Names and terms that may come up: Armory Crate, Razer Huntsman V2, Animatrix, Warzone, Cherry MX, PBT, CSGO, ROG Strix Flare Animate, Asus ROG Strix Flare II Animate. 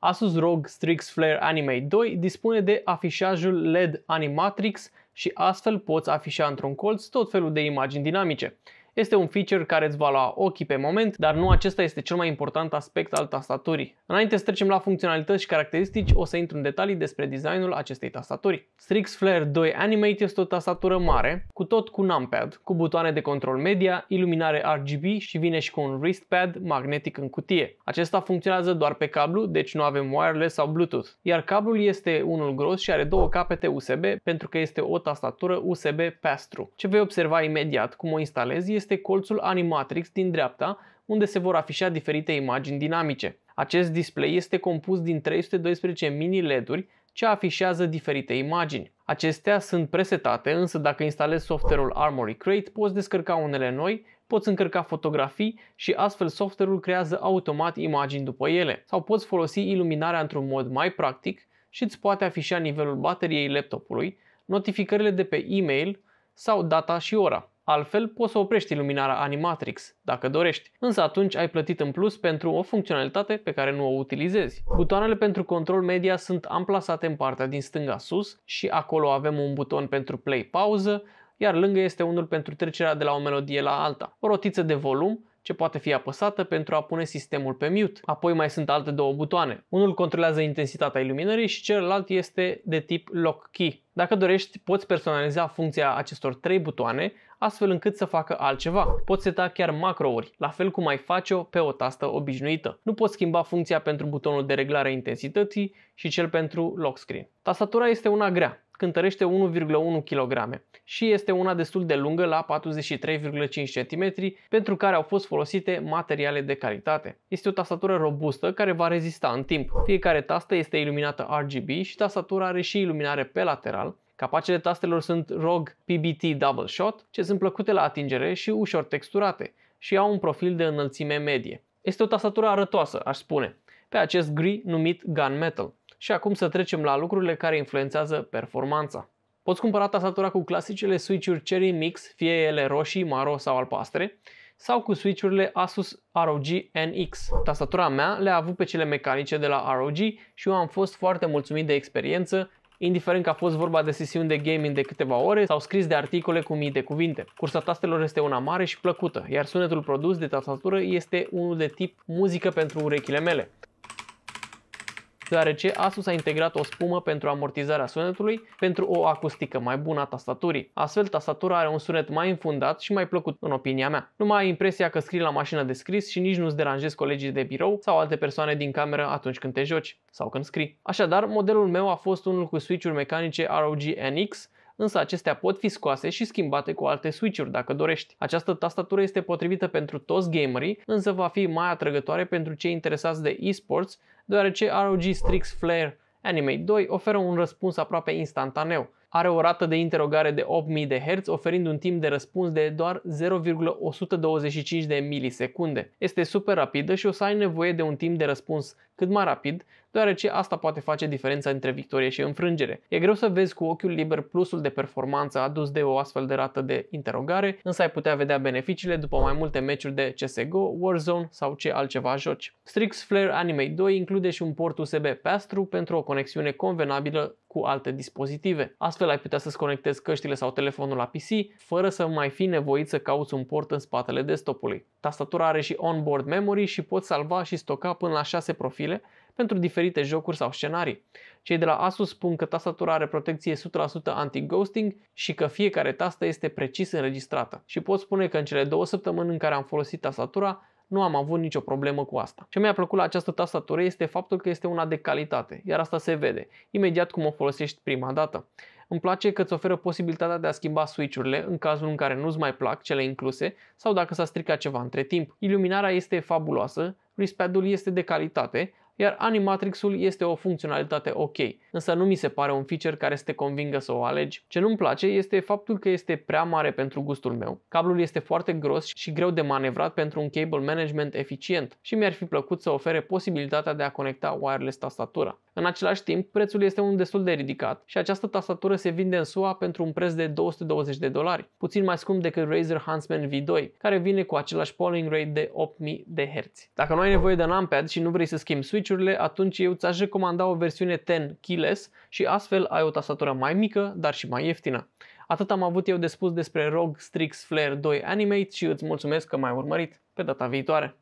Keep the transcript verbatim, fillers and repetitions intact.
Asus R O G Strix Flare Animate doi dispune de afișajul L E D Animatrix și astfel poți afișa într-un colț tot felul de imagini dinamice. Este un feature care îți va lua ochii pe moment, dar nu acesta este cel mai important aspect al tastaturii. Înainte să trecem la funcționalități și caracteristici, o să intru în detalii despre designul acestei tastaturi. Strix Flare doi Animate este o tastatură mare, cu tot cu numpad, cu butoane de control media, iluminare R G B și vine și cu un wristpad magnetic în cutie. Acesta funcționează doar pe cablu, deci nu avem wireless sau Bluetooth, iar cablul este unul gros și are două capete U S B pentru că este o tastatură U S B pass-through. Ce vei observa imediat cum o instalezi este este colțul Animatrix din dreapta, unde se vor afișa diferite imagini dinamice. Acest display este compus din trei sute doisprezece mini L E D-uri ce afișează diferite imagini. Acestea sunt presetate, însă dacă instalezi software-ul Armory Crate, poți descărca unele noi, poți încărca fotografii și astfel software-ul creează automat imagini după ele. Sau poți folosi iluminarea într-un mod mai practic și îți poate afișa nivelul bateriei laptopului, notificările de pe e-mail sau data și ora. Altfel, poți să oprești iluminarea Animatrix, dacă dorești, însă atunci ai plătit în plus pentru o funcționalitate pe care nu o utilizezi. Butoanele pentru control media sunt amplasate în partea din stânga sus și acolo avem un buton pentru play-pauză, iar lângă este unul pentru trecerea de la o melodie la alta, o rotiță de volum ce poate fi apăsată pentru a pune sistemul pe mute. Apoi mai sunt alte două butoane. Unul controlează intensitatea iluminării și celălalt este de tip lock key. Dacă dorești, poți personaliza funcția acestor trei butoane, astfel încât să facă altceva. Poți seta chiar macrouri, la fel cum ai face-o pe o tastă obișnuită. Nu poți schimba funcția pentru butonul de reglare a intensității și cel pentru lock screen. Tastatura este una grea, cântărește unu virgulă unu kilograme și este una destul de lungă la patruzeci și trei virgulă cinci centimetri, pentru care au fost folosite materiale de calitate. Este o tastatură robustă care va rezista în timp. Fiecare tastă este iluminată R G B și tastatura are și iluminare pe lateral. Capacele tastelor sunt R O G P B T Double Shot, ce sunt plăcute la atingere și ușor texturate și au un profil de înălțime medie. Este o tastatură arătoasă, aș spune, pe acest gri numit gunmetal. Și acum să trecem la lucrurile care influențează performanța. Poți cumpăra tastatura cu clasicele switch-uri Cherry M X, fie ele roșii, maro sau albastre, sau cu switch-urile Asus R O G N X. Tastatura mea le-a avut pe cele mecanice de la R O G și eu am fost foarte mulțumit de experiență, indiferent că a fost vorba de sesiuni de gaming de câteva ore sau scris de articole cu mii de cuvinte. Cursa tastelor este una mare și plăcută, iar sunetul produs de tastatură este unul de tip muzică pentru urechile mele, deoarece Asus a integrat o spumă pentru amortizarea sunetului pentru o acustică mai bună a tastaturii. Astfel, tastatura are un sunet mai înfundat și mai plăcut, în opinia mea. Nu mai ai impresia că scrii la mașină de scris și nici nu-ți deranjezi colegii de birou sau alte persoane din cameră atunci când te joci sau când scrii. Așadar, modelul meu a fost unul cu switch-uri mecanice R O G N X, însă acestea pot fi scoase și schimbate cu alte switch-uri dacă dorești. Această tastatură este potrivită pentru toți gamerii, însă va fi mai atrăgătoare pentru cei interesați de e-sports, deoarece R O G Strix Flare Animate doi oferă un răspuns aproape instantaneu. Are o rată de interogare de opt mii de herți, oferind un timp de răspuns de doar zero virgulă o sută douăzeci și cinci de milisecunde. Este super rapidă și o să ai nevoie de un timp de răspuns cât mai rapid, deoarece asta poate face diferența între victorie și înfrângere. E greu să vezi cu ochiul liber plusul de performanță adus de o astfel de rată de interogare, însă ai putea vedea beneficiile după mai multe meciuri de C S G O, Warzone sau ce altceva joci. Strix Flare Animate doi include și un port U S B pass-through pentru o conexiune convenabilă cu alte dispozitive. Astfel ai putea să-ți conectezi căștile sau telefonul la P C, fără să mai fi nevoit să cauți un port în spatele desktopului. Tastatura are și onboard memory și poți salva și stoca până la șase profile pentru diferite jocuri sau scenarii. Cei de la Asus spun că tastatura are protecție o sută la sută anti-ghosting și că fiecare tastă este precis înregistrată. Și pot spune că în cele două săptămâni în care am folosit tastatura, nu am avut nicio problemă cu asta. Ce mi-a plăcut la această tastatură este faptul că este una de calitate, iar asta se vede imediat cum o folosești prima dată. Îmi place că îți oferă posibilitatea de a schimba switch-urile în cazul în care nu-ți mai plac cele incluse sau dacă s-a stricat ceva între timp. Iluminarea este fabuloasă, wristpad-ul este de calitate, iar Animatrix-ul este o funcționalitate ok, însă nu mi se pare un feature care să te convingă să o alegi. Ce nu-mi place este faptul că este prea mare pentru gustul meu. Cablul este foarte gros și greu de manevrat pentru un cable management eficient și mi-ar fi plăcut să ofere posibilitatea de a conecta wireless tastatura. În același timp, prețul este unul destul de ridicat și această tastatură se vinde în S U A pentru un preț de două sute douăzeci de dolari, puțin mai scump decât Razer Huntsman V doi, care vine cu același polling rate de opt mii de herți. Dacă nu ai nevoie de numpad și nu vrei să schimbi switch switch-urile, atunci eu ți-aș recomanda o versiune ten keyless și astfel ai o tastatură mai mică, dar și mai ieftină. Atât am avut eu de spus despre R O G Strix Flare doi Animate și îți mulțumesc că m-ai urmărit. Pe data viitoare!